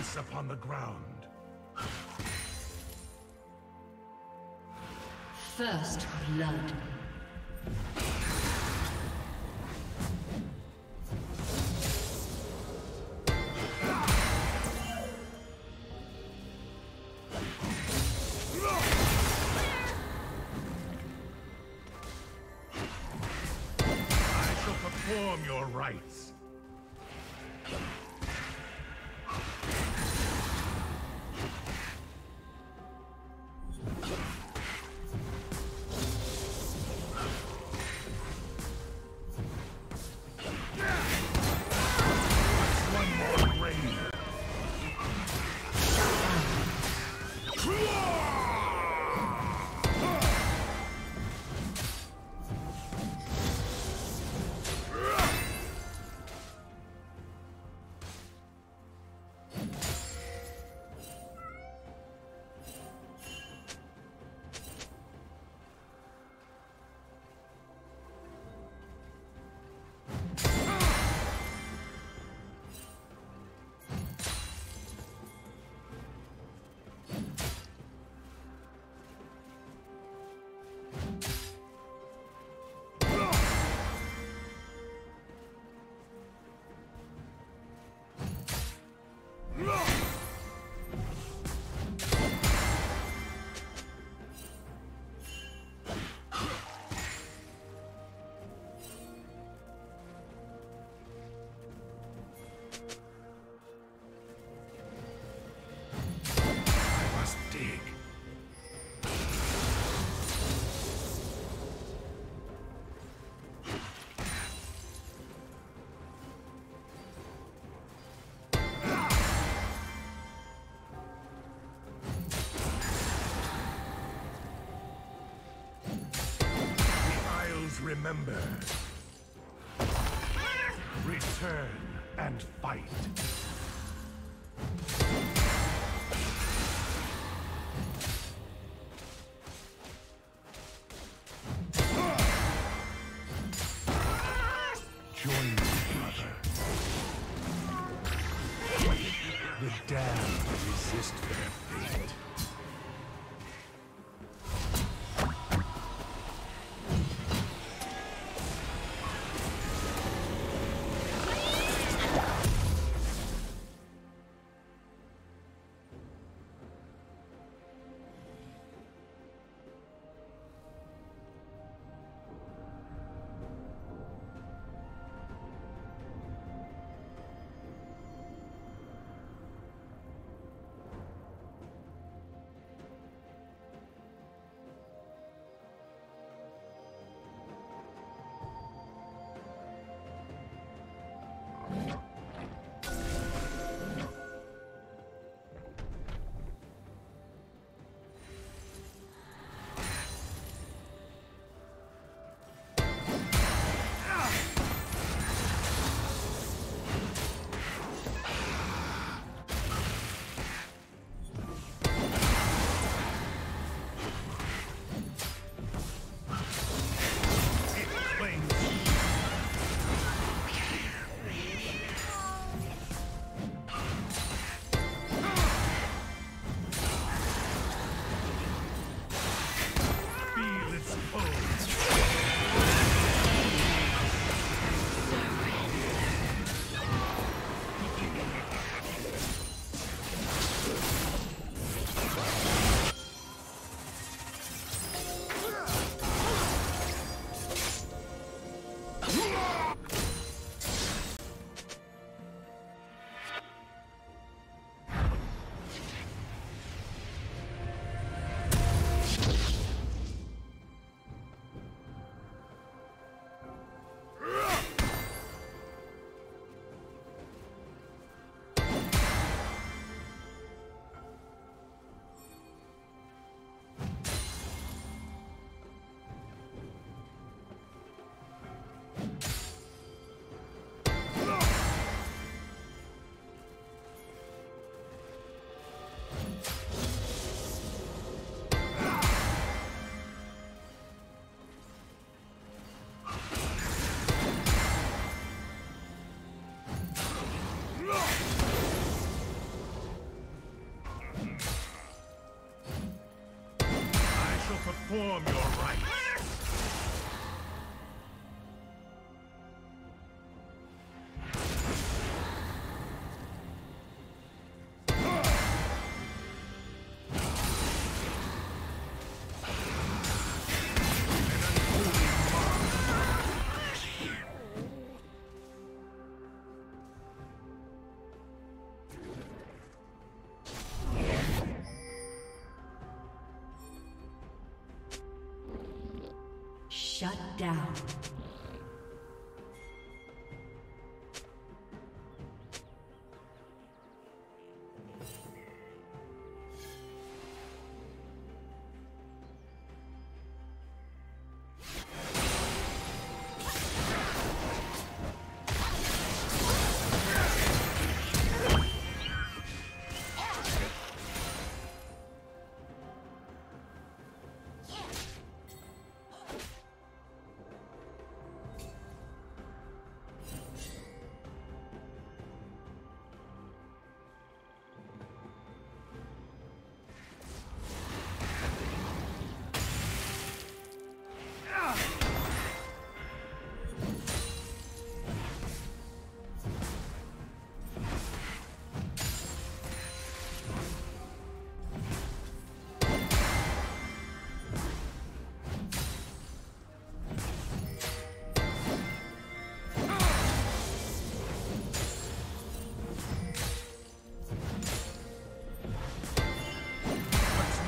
Curse upon the ground. First blood. Perform your rites. Remember, return and fight. perform your rites. Shut down.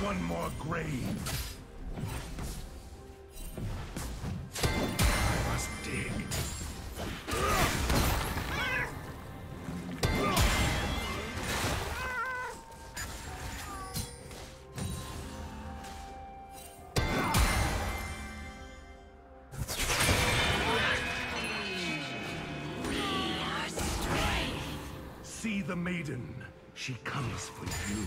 One more grave. See the maiden. She comes for you.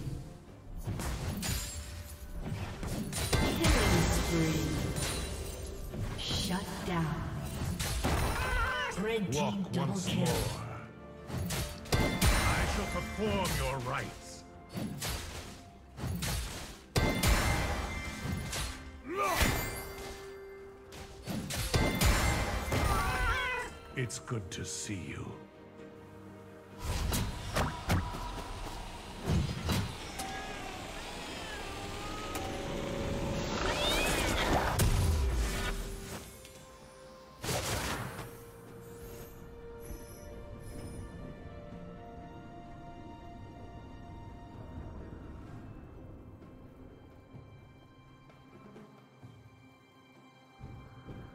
Killing spree. Shut down. Red team double kill. I shall perform your rites. It's good to see you.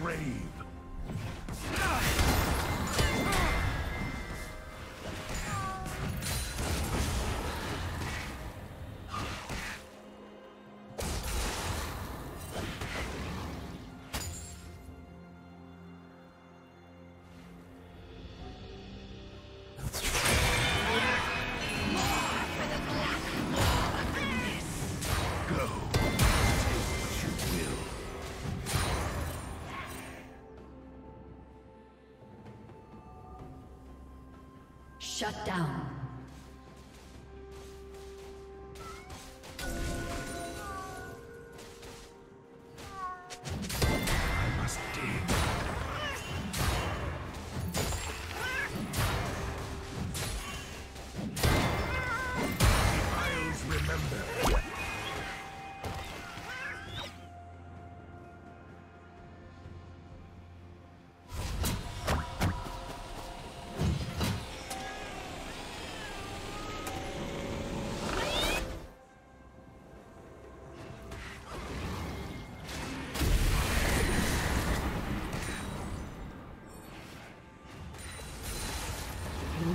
Grave. Shut down.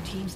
Team's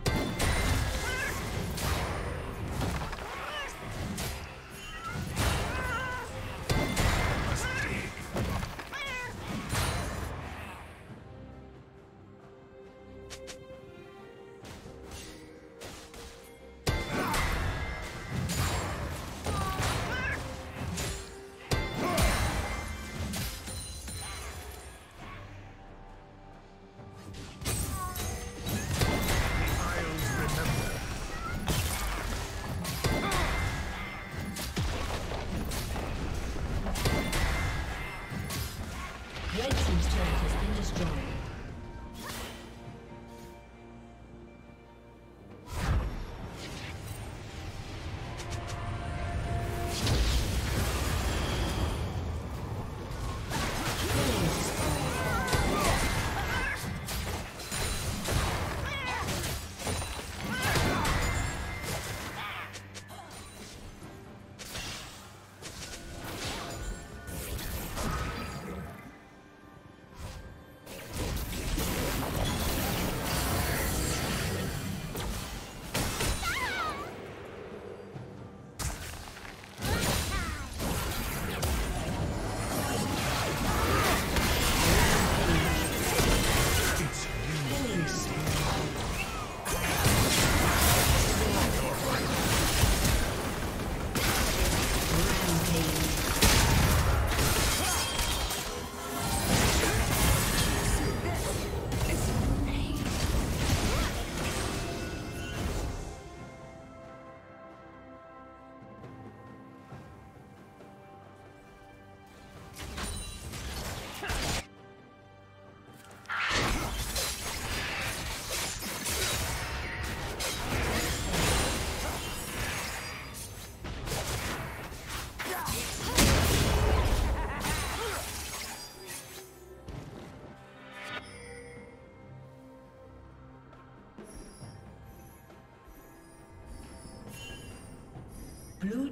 Blue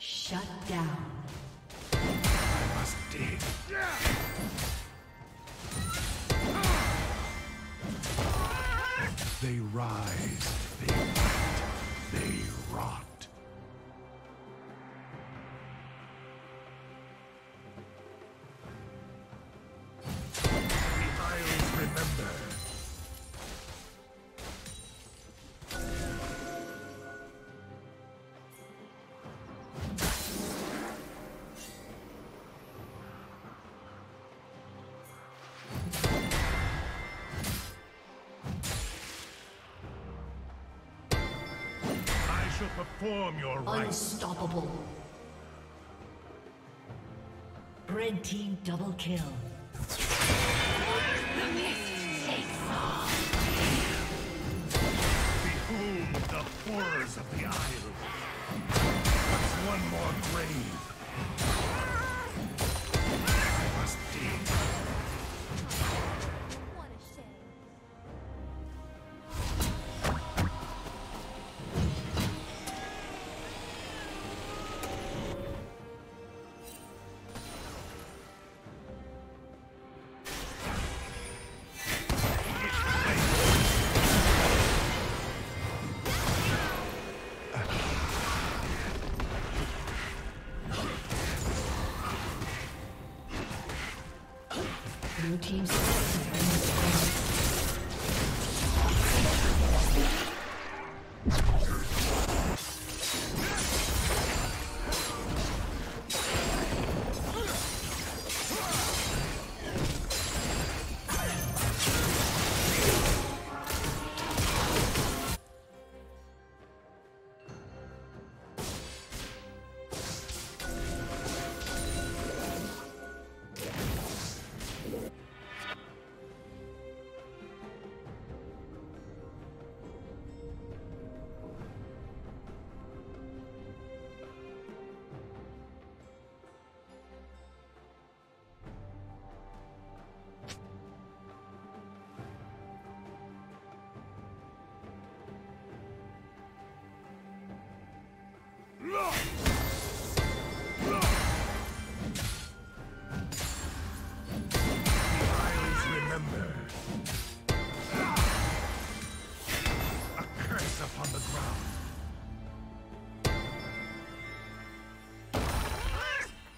Shut down. I must dig. They rise, they fight, they rot. Perform your rights. Unstoppable. Red team double kill. Behold the horrors of the Isle. But one more grave. I must dig.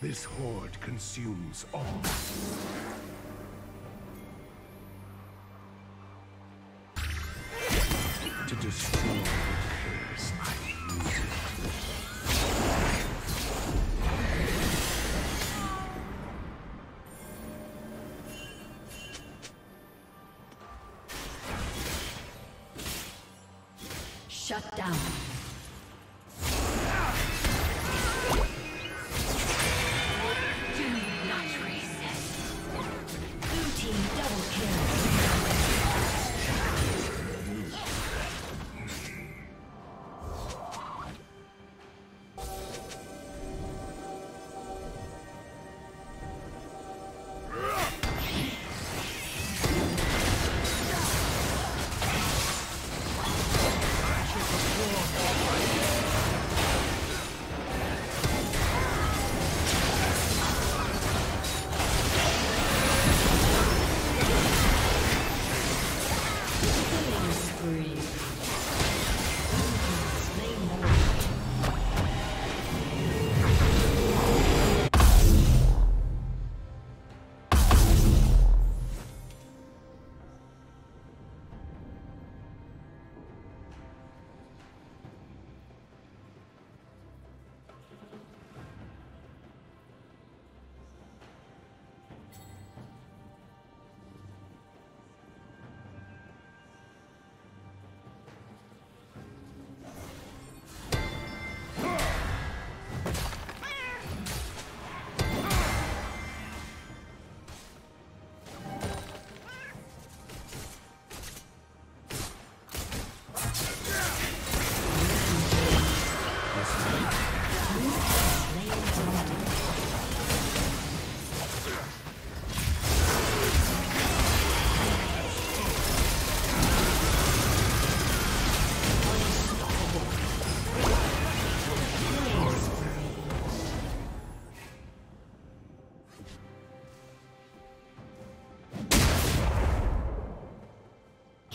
This horde consumes all. To destroy the curse, I use it.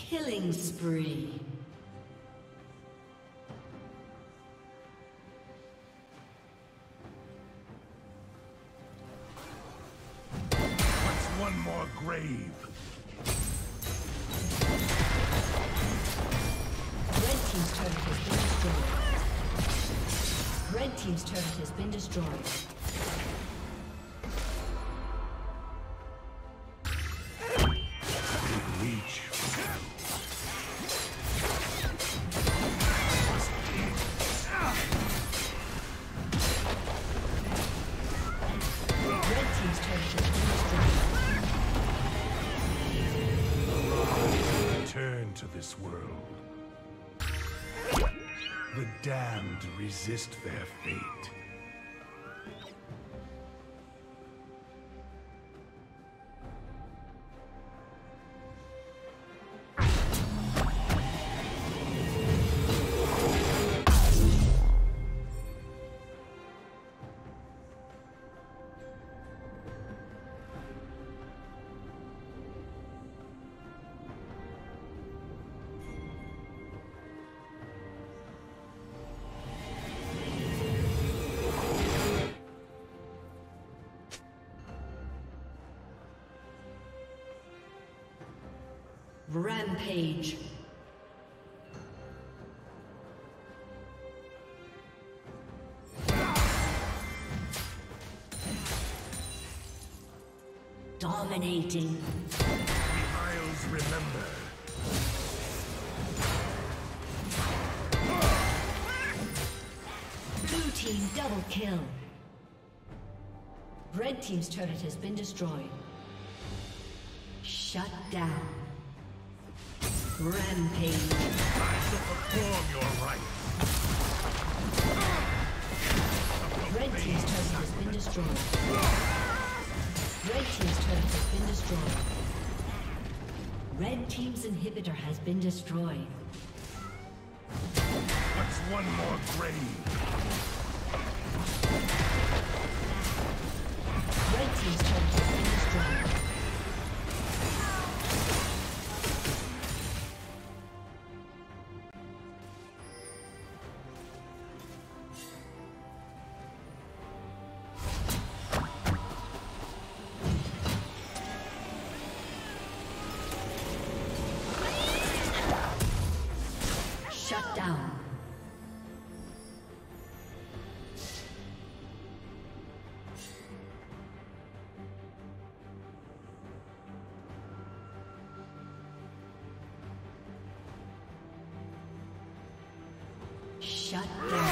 Killing spree. What's one more grave? Red team's turret has been destroyed. Red team's turret has been destroyed. to this world. The damned resist their fate. Rampage. Dominating. The Isles remember. Blue team double kill. Red team's turret has been destroyed. Shut down. Rampage. I shall perform your rights. Red team's turret has been destroyed. Red team's turret has been destroyed. Red team's inhibitor has been destroyed. What's one more grave? Red team's turret has been destroyed. Shut down.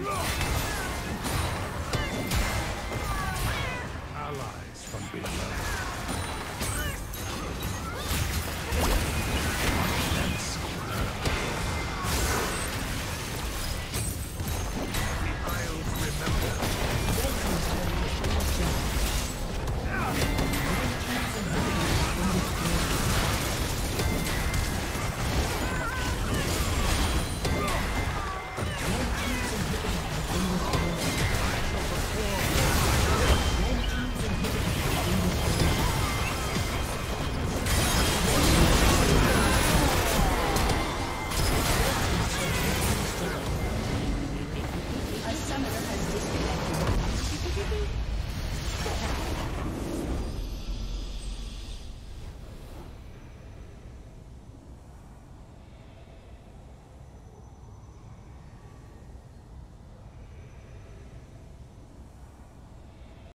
No!